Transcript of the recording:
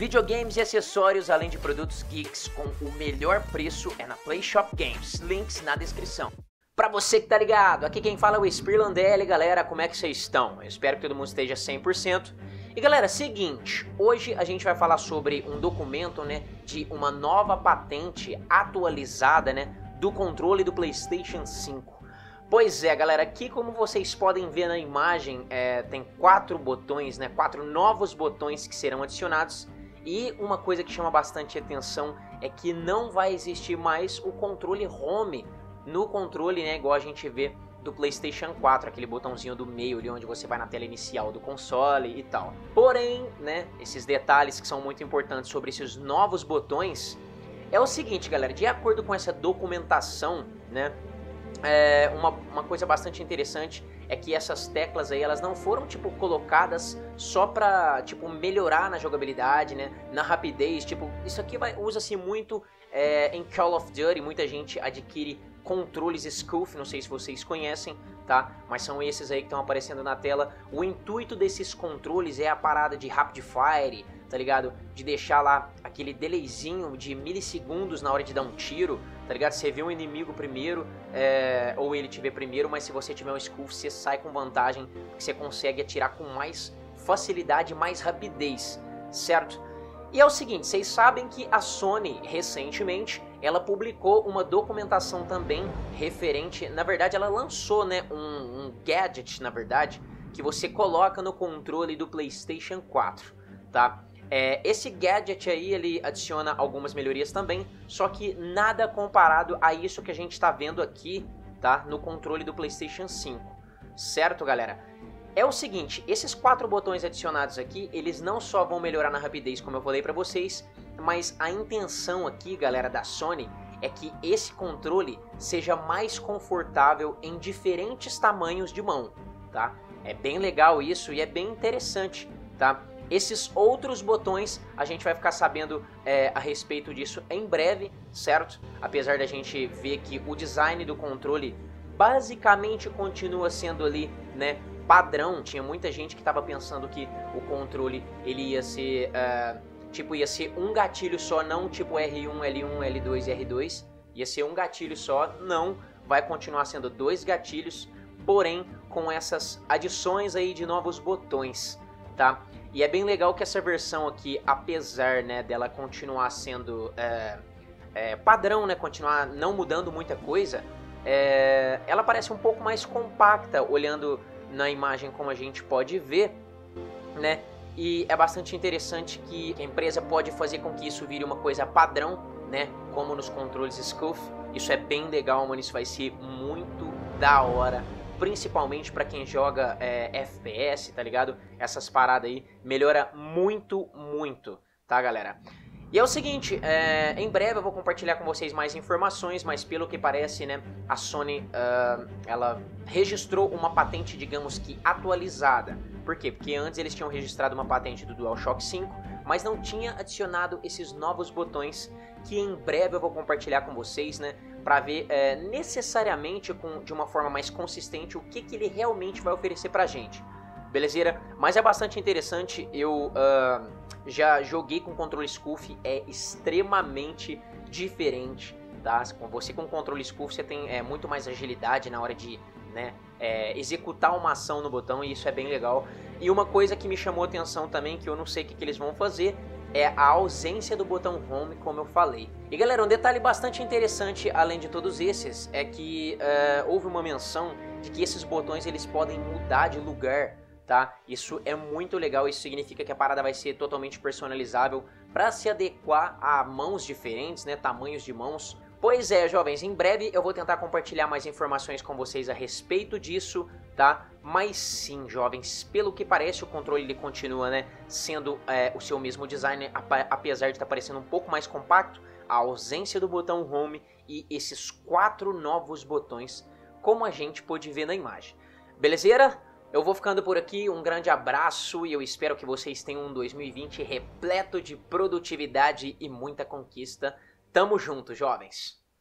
Videogames e acessórios, além de produtos geeks com o melhor preço, é na PlayShop Games. Links na descrição. Pra você que tá ligado, aqui quem fala é o Spirlandelli, galera, como é que vocês estão? Eu espero que todo mundo esteja 100%. E galera, seguinte, hoje a gente vai falar sobre um documento, né, de uma nova patente atualizada, né, do controle do PlayStation 5. Pois é, galera, aqui como vocês podem ver na imagem, tem 4 botões, né, 4 novos botões que serão adicionados. E uma coisa que chama bastante atenção é que não vai existir mais o controle home no controle, né, igual a gente vê do PlayStation 4, aquele botãozinho do meio ali onde você vai na tela inicial do console e tal. Porém, né, esses detalhes que são muito importantes sobre esses novos botões é o seguinte, galera, de acordo com essa documentação, né, uma coisa bastante interessante é que essas teclas aí, elas não foram, tipo, colocadas só pra, tipo, melhorar na jogabilidade, né, na rapidez, tipo, isso aqui usa-se muito em Call of Duty, muita gente adquire controles SCUF, não sei se vocês conhecem, tá, mas são esses aí que estão aparecendo na tela. O intuito desses controles é a parada de rapid fire, tá ligado, de deixar lá aquele delayzinho de milissegundos na hora de dar um tiro, tá ligado, você vê um inimigo primeiro, ou ele te vê primeiro, mas se você tiver um SCUF, você sai com vantagem, porque você consegue atirar com mais facilidade, mais rapidez, certo? E é o seguinte, vocês sabem que a Sony, recentemente, ela publicou uma documentação também referente, na verdade ela lançou, né, um gadget, na verdade, que você coloca no controle do PlayStation 4, tá? Esse gadget aí, ele adiciona algumas melhorias também, só que nada comparado a isso que a gente tá vendo aqui, tá, no controle do PlayStation 5, certo, galera? É o seguinte, esses 4 botões adicionados aqui, eles não só vão melhorar na rapidez, como eu falei pra vocês, mas a intenção aqui, galera, da Sony, é que esse controle seja mais confortável em diferentes tamanhos de mão, tá? É bem legal isso e é bem interessante, tá? Esses outros botões, a gente vai ficar sabendo a respeito disso em breve, certo? Apesar da gente ver que o design do controle basicamente continua sendo ali, né, padrão. Tinha muita gente que estava pensando que o controle ele ia ser tipo, ia ser um gatilho só, não tipo R1, L1, L2 e R2, ia ser um gatilho só, não, vai continuar sendo 2 gatilhos, porém com essas adições aí de novos botões, tá? E é bem legal que essa versão aqui, apesar, né, dela continuar sendo padrão, né, continuar não mudando muita coisa, ela parece um pouco mais compacta olhando na imagem, como a gente pode ver, né? E é bastante interessante que a empresa pode fazer com que isso vire uma coisa padrão, né, como nos controles SCUF. Isso é bem legal, mano, isso vai ser muito da hora, principalmente pra quem joga FPS, tá ligado? Essas paradas aí melhora muito, muito, tá, galera? E é o seguinte, em breve eu vou compartilhar com vocês mais informações, mas pelo que parece, né, a Sony, ela registrou uma patente, digamos que atualizada. Por quê? Porque antes eles tinham registrado uma patente do DualShock 5, mas não tinha adicionado esses novos botões, que em breve eu vou compartilhar com vocês, né, pra ver necessariamente de uma forma mais consistente o que ele realmente vai oferecer pra gente. Belezeira? Mas é bastante interessante, eu já joguei com controle SCUF, é extremamente diferente, tá? Você com controle SCUF, você tem muito mais agilidade na hora de, né, executar uma ação no botão, e isso é bem legal. E uma coisa que me chamou atenção também, que eu não sei o que eles vão fazer, é a ausência do botão home, como eu falei. E galera, um detalhe bastante interessante, além de todos esses, é que houve uma menção de que esses botões eles podem mudar de lugar, tá? Isso é muito legal, isso significa que a parada vai ser totalmente personalizável para se adequar a mãos diferentes, né, tamanhos de mãos. Pois é, jovens, em breve eu vou tentar compartilhar mais informações com vocês a respeito disso, tá? Mas sim, jovens, pelo que parece o controle ele continua, né, sendo o seu mesmo design, apesar de estar parecendo um pouco mais compacto, a ausência do botão home e esses 4 novos botões, como a gente pôde ver na imagem. Belezeira? Eu vou ficando por aqui, um grande abraço e eu espero que vocês tenham um 2020 repleto de produtividade e muita conquista. Tamo junto, jovens!